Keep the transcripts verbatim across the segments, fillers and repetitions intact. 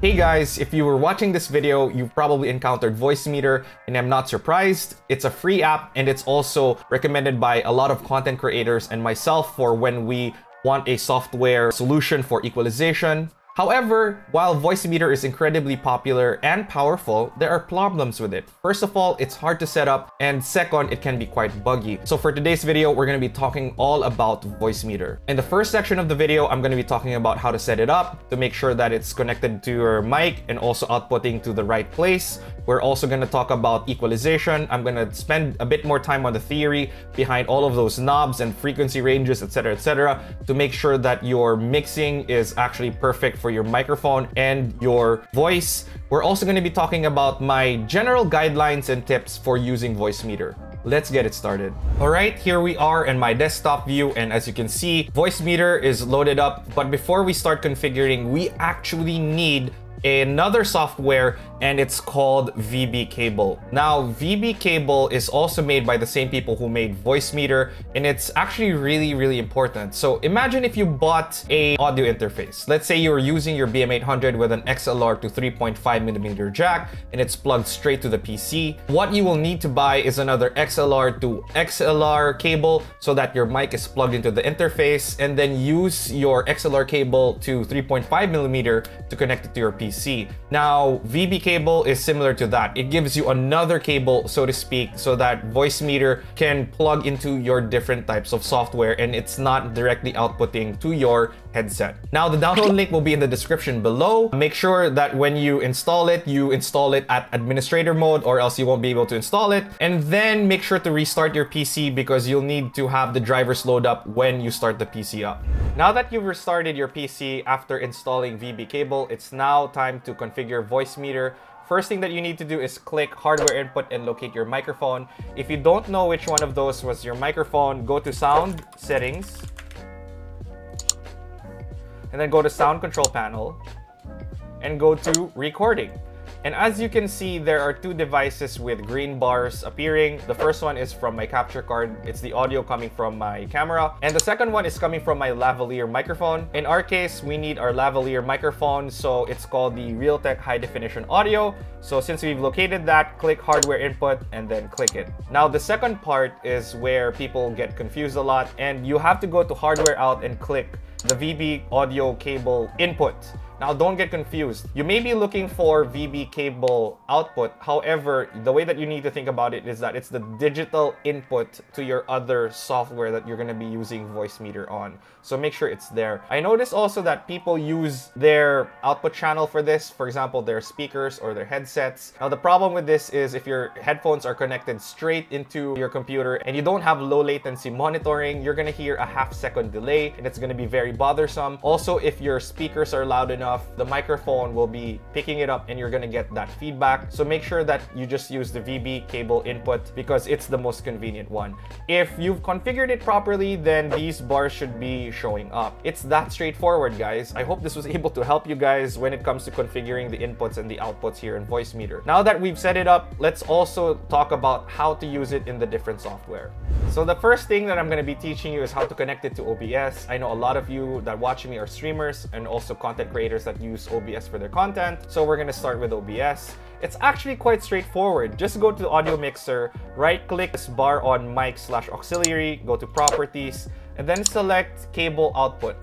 Hey guys, if you were watching this video, you probably encountered Voicemeeter, and I'm not surprised. It's a free app, and it's also recommended by a lot of content creators and myself for when we want a software solution for equalization. However, while Voicemeeter is incredibly popular and powerful, there are problems with it. First of all, it's hard to set up, and second, it can be quite buggy. So for today's video, we're going to be talking all about Voicemeeter. In the first section of the video, I'm going to be talking about how to set it up to make sure that it's connected to your mic and also outputting to the right place. We're also going to talk about equalization. I'm going to spend a bit more time on the theory behind all of those knobs and frequency ranges, et cetera, et cetera, to make sure that your mixing is actually perfect for your microphone and your voice. We're also going to be talking about my general guidelines and tips for using Voicemeeter. Let's get it started. All right, here we are in my desktop view, and as you can see, Voicemeeter is loaded up. But before we start configuring, we actually need another software, and it's called V B Cable. Now, V B Cable is also made by the same people who made Voicemeeter, and it's actually really, really important. So imagine if you bought a audio interface. Let's say you're using your B M eight hundred with an X L R to three point five millimeter jack, and it's plugged straight to the P C. What you will need to buy is another X L R to X L R cable so that your mic is plugged into the interface, and then use your X L R cable to three point five millimeter to connect it to your P C. Now, V B Cable is similar to that. It gives you another cable, so to speak, so that Voicemeeter can plug into your different types of software, and it's not directly outputting to your headset. Now, the download link will be in the description below. Make sure that when you install it, you install it at administrator mode, or else you won't be able to install it. And then make sure to restart your P C, because you'll need to have the drivers load up when you start the P C up. Now that you've restarted your P C after installing V B Cable, it's now time Time to configure Voicemeeter. First thing that you need to do is click hardware input and locate your microphone. If you don't know which one of those was your microphone, go to sound settings and then go to sound control panel and go to recording. And as you can see, there are two devices with green bars appearing. The first one is from my capture card. It's the audio coming from my camera. And the second one is coming from my lavalier microphone. In our case, we need our lavalier microphone. So it's called the Realtek High Definition Audio. So since we've located that, click hardware input and then click it. Now, the second part is where people get confused a lot. And you have to go to hardware out and click the V B audio cable input. Now, don't get confused. You may be looking for V B cable output. However, the way that you need to think about it is that it's the digital input to your other software that you're going to be using Voicemeeter on. So make sure it's there. I noticed also that people use their output channel for this. For example, their speakers or their headsets. Now, the problem with this is if your headphones are connected straight into your computer and you don't have low latency monitoring, you're going to hear a half second delay, and it's going to be very bothersome. Also, if your speakers are loud enough, the microphone will be picking it up and you're going to get that feedback. So make sure that you just use the V B cable input because it's the most convenient one. If you've configured it properly, then these bars should be showing up. It's that straightforward, guys. I hope this was able to help you guys when it comes to configuring the inputs and the outputs here in Voicemeeter. Now that we've set it up, let's also talk about how to use it in the different software. So the first thing that I'm going to be teaching you is how to connect it to O B S. I know a lot of you that watch me are streamers and also content creators that use O B S for their content. So we're going to start with O B S. It's actually quite straightforward. Just go to the audio mixer, right click this bar on mic slash auxiliary, go to properties, and then select cable output.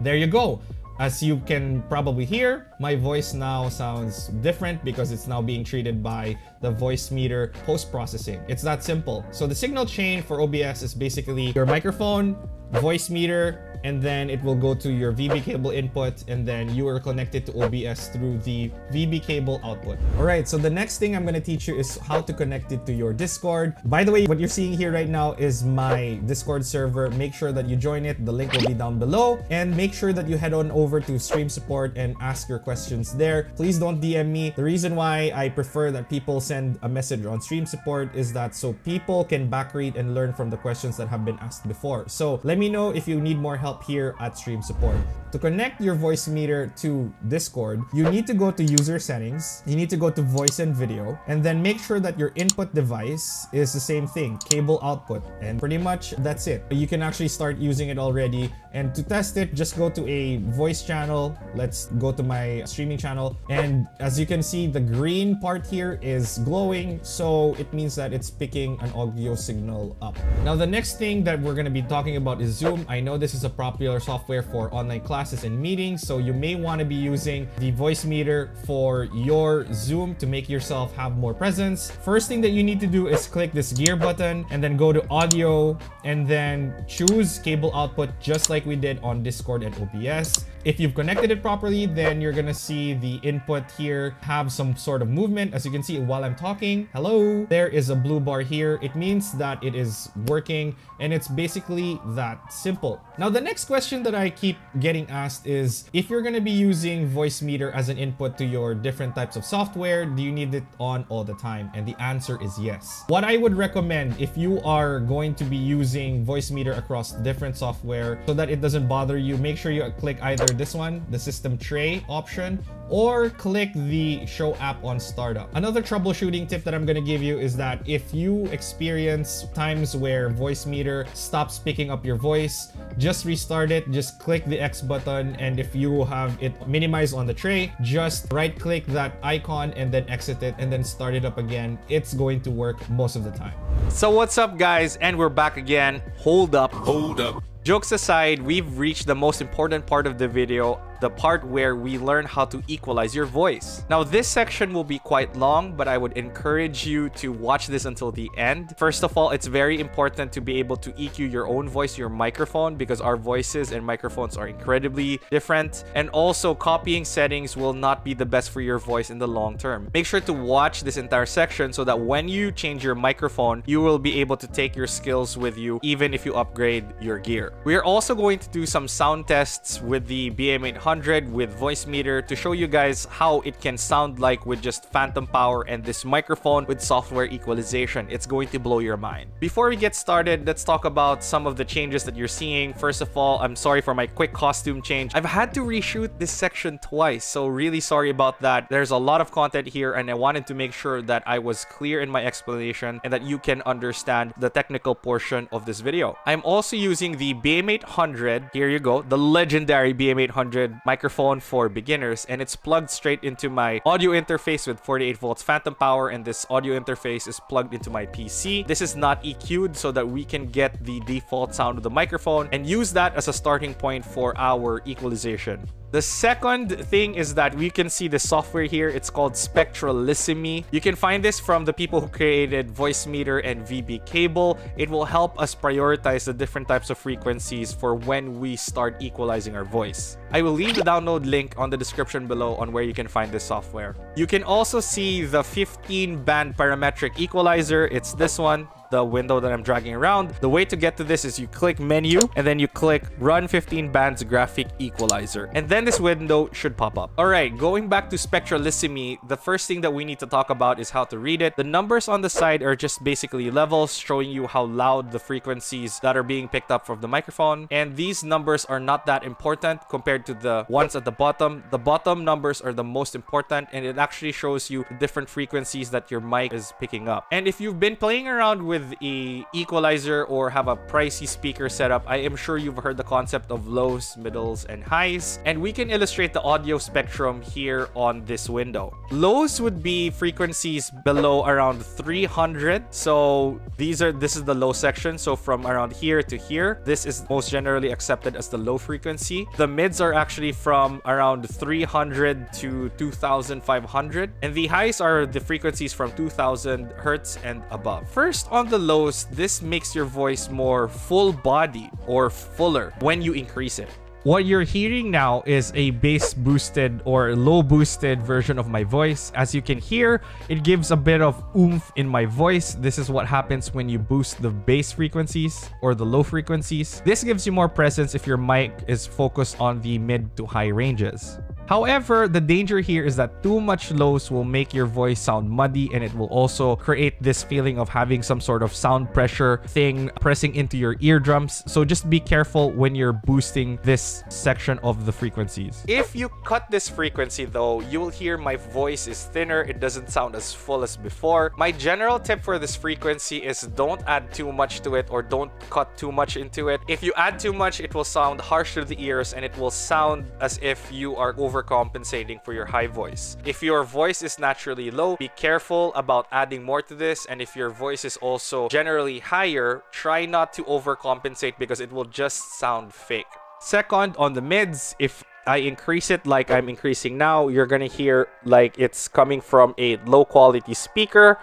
There you go. As you can probably hear, my voice now sounds different because it's now being treated by the Voicemeeter post-processing. It's that simple. So the signal chain for O B S is basically your microphone, Voicemeeter, and then it will go to your V B cable input, and then you are connected to O B S through the V B cable output. All right, so the next thing I'm gonna teach you is how to connect it to your Discord. By the way, what you're seeing here right now is my Discord server. Make sure that you join it. The link will be down below, and make sure that you head on over to Stream Support and ask your questions there. Please don't D M me. The reason why I prefer that people send a message on Stream Support is that so people can backread and learn from the questions that have been asked before. So let me me know if you need more help here at Stream Support. To connect your Voicemeeter to Discord, you need to go to User Settings, you need to go to Voice and Video, and then make sure that your input device is the same thing, cable output, and pretty much that's it. You can actually start using it already, and to test it, just go to a voice channel. Let's go to my streaming channel, and as you can see, the green part here is glowing, so it means that it's picking an audio signal up. Now, the next thing that we're going to be talking about is Zoom. I know this is a popular software for online classes and meetings, so you may want to be using the Voicemeeter for your Zoom to make yourself have more presence. First thing that you need to do is click this gear button and then go to audio and then choose cable output, just like we did on Discord and O B S. If you've connected it properly, then you're gonna see the input here have some sort of movement. As you can see, while I'm talking, hello, there is a blue bar here. It means that it is working, and it's basically that simple. Now, the next question that I keep getting asked is, if you're gonna be using Voicemeeter as an input to your different types of software, do you need it on all the time? And the answer is yes. What I would recommend, if you are going to be using Voicemeeter across different software, so that it doesn't bother you, make sure you click either this one, the system tray option, or click the show app on startup. Another troubleshooting tip that I'm going to give you is that if you experience times where Voicemeeter stops picking up your voice, just restart it, just click the X button, and if you have it minimized on the tray, just right click that icon and then exit it and then start it up again. It's going to work most of the time. So what's up, guys, and we're back again. Hold up, hold up. Jokes aside, we've reached the most important part of the video, the part where we learn how to equalize your voice. Now, this section will be quite long, but I would encourage you to watch this until the end. First of all, it's very important to be able to E Q your own voice, your microphone, because our voices and microphones are incredibly different. And also, copying settings will not be the best for your voice in the long term. Make sure to watch this entire section so that when you change your microphone, you will be able to take your skills with you, even if you upgrade your gear. We are also going to do some sound tests with the B M eight hundred with Voicemeeter to show you guys how it can sound like with just phantom power and this microphone with software equalization. It's going to blow your mind. Before we get started, let's talk about some of the changes that you're seeing. First of all, I'm sorry for my quick costume change. I've had to reshoot this section twice, so really sorry about that. There's a lot of content here, and I wanted to make sure that I was clear in my explanation and that you can understand the technical portion of this video. I'm also using the B M eight hundred. Here you go, the legendary B M eight hundred microphone for beginners, and it's plugged straight into my audio interface with forty-eight volts phantom power, and this audio interface is plugged into my P C. This is not E Q'd so that we can get the default sound of the microphone and use that as a starting point for our equalization. The second thing is that we can see the software here. It's called Spectralissime. You can find this from the people who created Voicemeeter and V B Cable. It will help us prioritize the different types of frequencies for when we start equalizing our voice. I will leave the download link on the description below on where you can find this software. You can also see the fifteen band parametric equalizer. It's this one, the window that I'm dragging around. The way to get to this is you click menu and then you click run fifteen bands graphic equalizer, and then this window should pop up. All right, going back to Spectralissime, the first thing that we need to talk about is how to read it. The numbers on the side are just basically levels showing you how loud the frequencies that are being picked up from the microphone, and these numbers are not that important compared to the ones at the bottom. The bottom numbers are the most important, and it actually shows you the different frequencies that your mic is picking up. And if you've been playing around with a equalizer or have a pricey speaker setup, I am sure you've heard the concept of lows, middles, and highs, and we can illustrate the audio spectrum here on this window. Lows would be frequencies below around three hundred, so these are this is the low section, so from around here to here, this is most generally accepted as the low frequency. The mids are actually from around three hundred to two thousand five hundred, and the highs are the frequencies from two thousand hertz and above. First, on the lows, this makes your voice more full body or fuller when you increase it. What you're hearing now is a bass boosted or low boosted version of my voice. As you can hear, it gives a bit of oomph in my voice. This is what happens when you boost the bass frequencies or the low frequencies. This gives you more presence if your mic is focused on the mid to high ranges. However, the danger here is that too much lows will make your voice sound muddy, and it will also create this feeling of having some sort of sound pressure thing pressing into your eardrums. So just be careful when you're boosting this section of the frequencies. If you cut this frequency though, you will hear my voice is thinner. It doesn't sound as full as before. My general tip for this frequency is don't add too much to it or don't cut too much into it. If you add too much, it will sound harsh to the ears and it will sound as if you are over compensating for your high voice. If your voice is naturally low, be careful about adding more to this, and if your voice is also generally higher, try not to overcompensate because it will just sound fake. Second, on the mids, if I increase it like I'm increasing now, you're gonna hear like it's coming from a low quality speaker.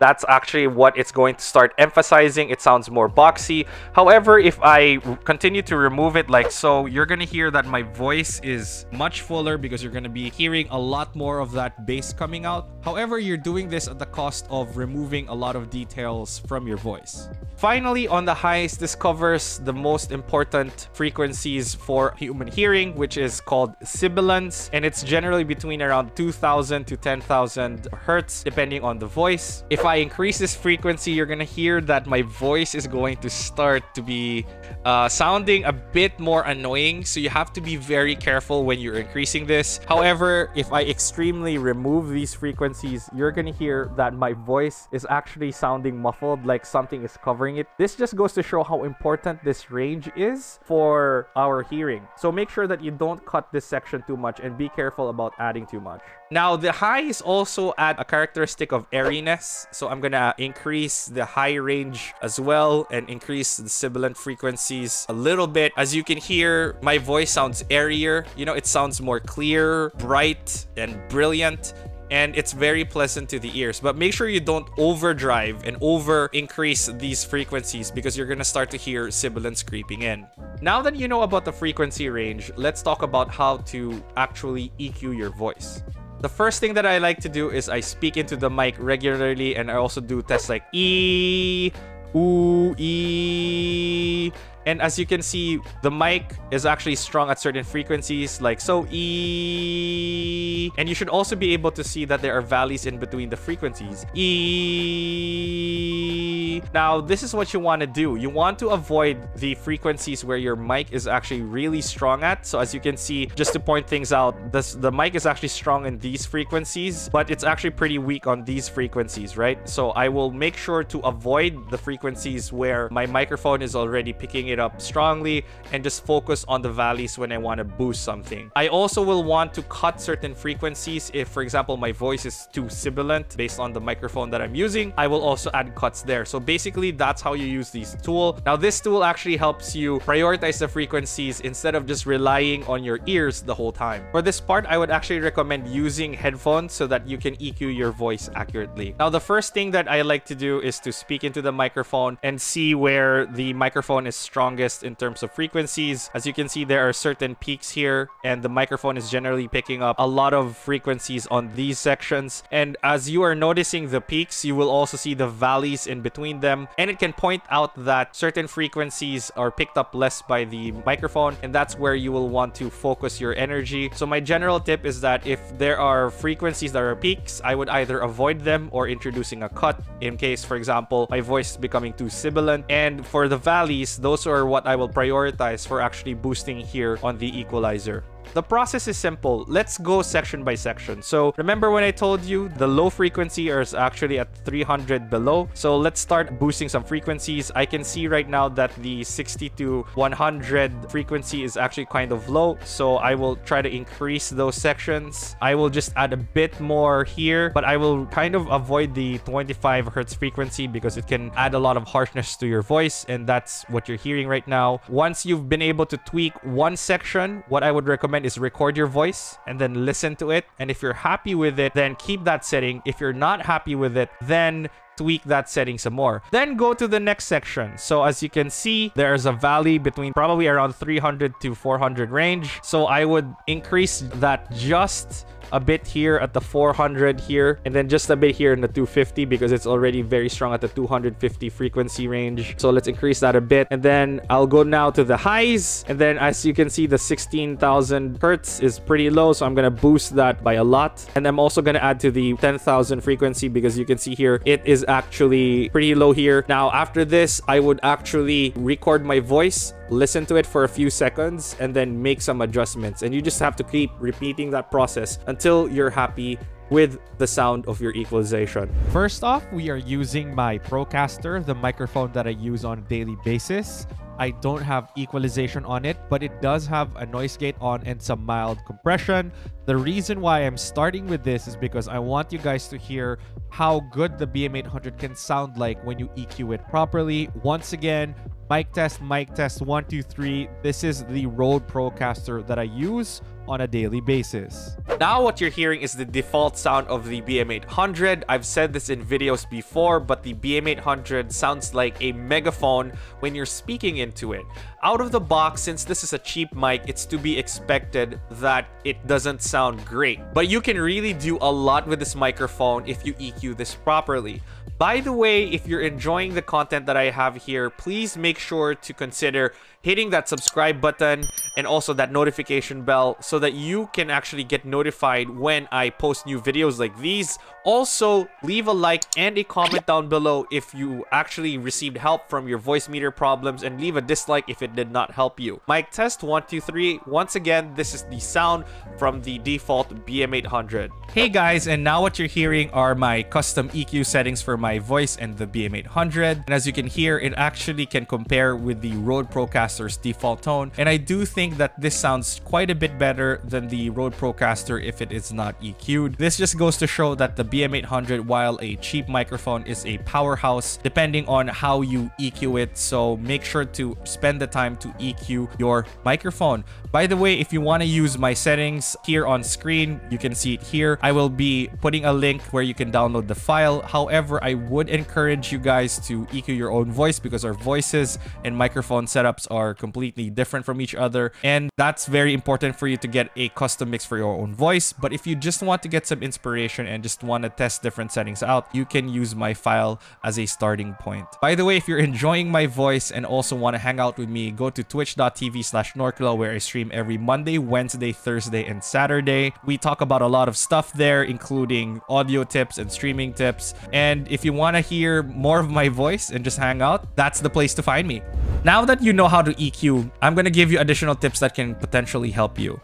That's actually what it's going to start emphasizing. It sounds more boxy. However, if I continue to remove it like so, you're gonna hear that my voice is much fuller because you're gonna be hearing a lot more of that bass coming out. However, you're doing this at the cost of removing a lot of details from your voice. Finally, on the highs, this covers the most important frequencies for human hearing, which is called sibilance, and it's generally between around two thousand to ten thousand hertz, depending on the voice. If I I increase this frequency, you're gonna hear that my voice is going to start to be uh, sounding a bit more annoying, so you have to be very careful when you're increasing this. However, if I extremely remove these frequencies, you're gonna hear that my voice is actually sounding muffled, like something is covering it. This just goes to show how important this range is for our hearing, so make sure that you don't cut this section too much and be careful about adding too much. Now, the highs also add a characteristic of airiness, so I'm gonna increase the high range as well and increase the sibilant frequencies a little bit. As you can hear, my voice sounds airier. You know, it sounds more clear, bright, and brilliant. And it's very pleasant to the ears, but make sure you don't overdrive and over increase these frequencies because you're gonna start to hear sibilance creeping in. Now that you know about the frequency range, let's talk about how to actually E Q your voice. The first thing that I like to do is I speak into the mic regularly, and I also do tests like E, ooh, E. And as you can see, the mic is actually strung at certain frequencies like so, E. And you should also be able to see that there are valleys in between the frequencies, E. Now, this is what you want to do. You want to avoid the frequencies where your mic is actually really strong at. So as you can see, just to point things out, this, the mic is actually strong in these frequencies, but it's actually pretty weak on these frequencies, right? So I will make sure to avoid the frequencies where my microphone is already picking it up strongly, and just focus on the valleys when I want to boost something. I also will want to cut certain frequencies. If, for example, my voice is too sibilant based on the microphone that I'm using, I will also add cuts there. So basically, that's how you use this tool. Now, this tool actually helps you prioritize the frequencies instead of just relying on your ears the whole time. For this part, I would actually recommend using headphones so that you can E Q your voice accurately. Now, the first thing that I like to do is to speak into the microphone and see where the microphone is strongest in terms of frequencies. As you can see, there are certain peaks here, and the microphone is generally picking up a lot of frequencies on these sections. And as you are noticing the peaks, you will also see the valleys in between them, and it can point out that certain frequencies are picked up less by the microphone, and that's where you will want to focus your energy. So my general tip is that if there are frequencies that are peaks, I would either avoid them or introducing a cut in case, for example, my voice is becoming too sibilant. And for the valleys, those Those are what I will prioritize for actually boosting here on the equalizer. The process is simple. Let's go section by section. So remember when I told you the low frequency is actually at three hundred below. So let's start boosting some frequencies. I can see right now that the sixty to one hundred frequency is actually kind of low. So I will try to increase those sections. I will just add a bit more here, but I will kind of avoid the twenty-five hertz frequency because it can add a lot of harshness to your voice. And that's what you're hearing right now. Once you've been able to tweak one section, what I would recommend is record your voice and then listen to it. And if you're happy with it, then keep that setting. If you're not happy with it, then tweak that setting some more. Then go to the next section. So as you can see, there's a valley between probably around three hundred to four hundred range. So I would increase that just a bit here at the four hundred here, and then just a bit here in the two fifty, because it's already very strong at the two fifty frequency range. So let's increase that a bit, and then I'll go now to the highs. And then as you can see, the sixteen thousand hertz is pretty low, so I'm gonna boost that by a lot. And I'm also gonna add to the ten thousand frequency, because you can see here it is actually pretty low here. Now after this, I would actually record my voice, listen to it for a few seconds, and then make some adjustments. And you just have to keep repeating that process until you're happy with the sound of your equalization. First off, we are using my Procaster, the microphone that I use on a daily basis. I don't have equalization on it, but it does have a noise gate on and some mild compression. The reason why I'm starting with this is because I want you guys to hear how good the B M eight hundred can sound like when you E Q it properly. Once again, mic test, mic test, one, two, three. This is the Rode Procaster that I use on a daily basis. Now what you're hearing is the default sound of the B M eight hundred. I've said this in videos before, but the B M eight hundred sounds like a megaphone when you're speaking into it. Out of the box, since this is a cheap mic, it's to be expected that it doesn't sound great. But you can really do a lot with this microphone if you E Q this properly. By the way, if you're enjoying the content that I have here, please make sure to consider hitting that subscribe button and also that notification bell so that you can actually get notified when I post new videos like these. Also, leave a like and a comment down below if you actually received help from your voice meter problems, and leave a dislike if it did not help you. Mic test, one, two, three. Once again, this is the sound from the default B M eight hundred. Hey guys, and now what you're hearing are my custom E Q settings for my My voice and the B M eight hundred, and as you can hear, it actually can compare with the Rode Procaster's default tone, and I do think that this sounds quite a bit better than the Rode Procaster if it is not E Q'd. This just goes to show that the B M eight hundred, while a cheap microphone, is a powerhouse depending on how you E Q it, so make sure to spend the time to E Q your microphone. By the way, if you want to use my settings here on screen, you can see it here. I will be putting a link where you can download the file. However, I would encourage you guys to E Q your own voice, because our voices and microphone setups are completely different from each other, and that's very important for you to get a custom mix for your own voice. But if you just want to get some inspiration and just want to test different settings out, you can use my file as a starting point. By the way, if you're enjoying my voice and also want to hang out with me, go to twitch dot t v slash Norcla, where I stream every Monday, Wednesday, Thursday, and Saturday. We talk about a lot of stuff there, including audio tips and streaming tips. And if If you want to hear more of my voice and just hang out, that's the place to find me. Now that you know how to E Q, I'm going to give you additional tips that can potentially help you.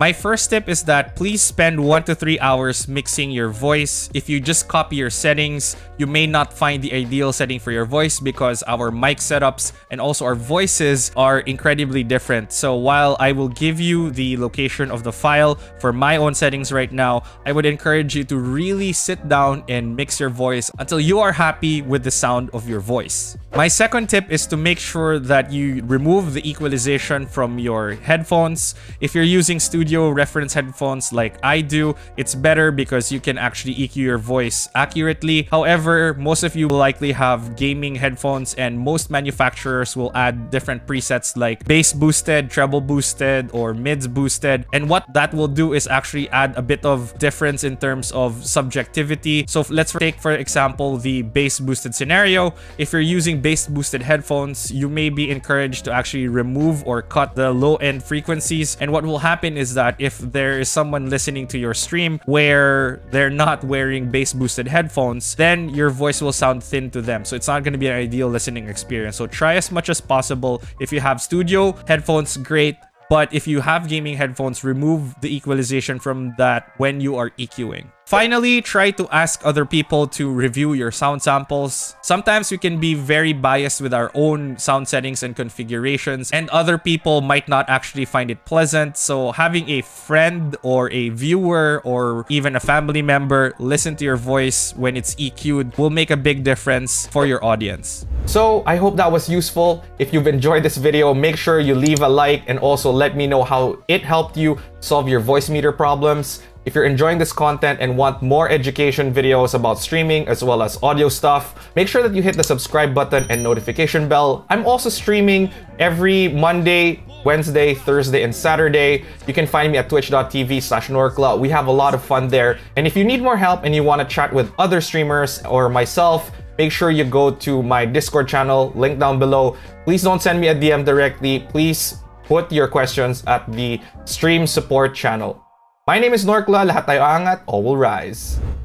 My first tip is that please spend one to three hours mixing your voice. If you just copy your settings, you may not find the ideal setting for your voice, because our mic setups and also our voices are incredibly different. So while I will give you the location of the file for my own settings right now, I would encourage you to really sit down and mix your voice until you are happy with the sound of your voice. My second tip is to make sure that you remove the equalization from your headphones. If you're using studio Studio reference headphones like I do, it's better because you can actually E Q your voice accurately. However, most of you will likely have gaming headphones, and most manufacturers will add different presets like bass boosted, treble boosted, or mids boosted. And what that will do is actually add a bit of difference in terms of subjectivity. So let's take, for example, the bass boosted scenario. If you're using bass boosted headphones, you may be encouraged to actually remove or cut the low end frequencies. And what will happen is that if there is someone listening to your stream where they're not wearing bass boosted headphones, then your voice will sound thin to them, so it's not going to be an ideal listening experience. So try as much as possible. If you have studio headphones, great, but if you have gaming headphones, remove the equalization from that when you are EQing. Finally, try to ask other people to review your sound samples. Sometimes we can be very biased with our own sound settings and configurations, and other people might not actually find it pleasant. So having a friend or a viewer or even a family member listen to your voice when it's E Q'd will make a big difference for your audience. So I hope that was useful. If you've enjoyed this video, make sure you leave a like and also let me know how it helped you solve your voice meter problems. If you're enjoying this content and want more education videos about streaming as well as audio stuff, make sure that you hit the subscribe button and notification bell. I'm also streaming every Monday, Wednesday, Thursday, and Saturday. You can find me at twitch dot t v slash Norcla. We have a lot of fun there. And if you need more help and you want to chat with other streamers or myself, make sure you go to my Discord channel, link down below. Please don't send me a D M directly. Please put your questions at the stream support channel. My name is Norcla, lahat tayo angat, all will rise.